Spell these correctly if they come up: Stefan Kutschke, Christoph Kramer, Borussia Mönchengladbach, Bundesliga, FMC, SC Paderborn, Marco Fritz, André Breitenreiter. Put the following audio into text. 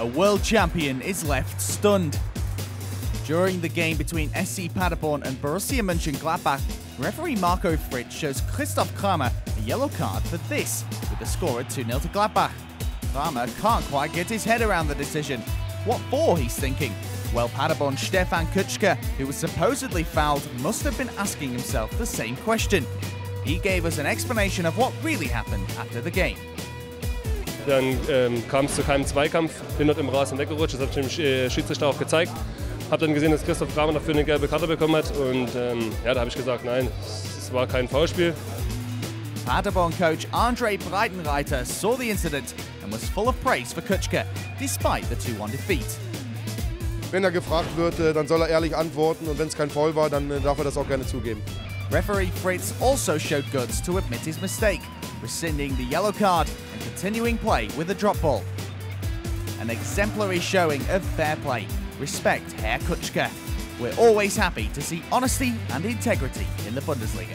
a world champion is left stunned. During the game between SC Paderborn and Borussia Mönchengladbach, referee Marco Fritz shows Christoph Kramer a yellow card for this, with the score at 2-0 to Gladbach. Kramer can't quite get his head around the decision. What for, he's thinking? Well, Paderborn's Stefan Kutschke, who was supposedly fouled, must have been asking himself the same question. He gave us an explanation of what really happened after the game. Dann kam es zu keinem Zweikampf, bin dort im Rasen weggerutscht, das hat dem Schiedsrichter auch gezeigt. Habe dann gesehen, dass Christoph Kramer dafür eine gelbe Karte bekommen hat und ja, da habe ich gesagt, nein, es war kein Foulspiel. Paderborn coach André Breitenreiter saw the incident and was full of praise for Kutschke, despite the 2-1 defeat. Wenn gefragt wird, dann soll ehrlich antworten und wenn es kein Foul war, dann darf das auch gerne zugeben. Referee Fritz also showed guts to admit his mistake, rescinding the yellow card and continuing play with a drop ball. An exemplary showing of fair play. Respect Herr Kutschke. We're always happy to see honesty and integrity in the Bundesliga.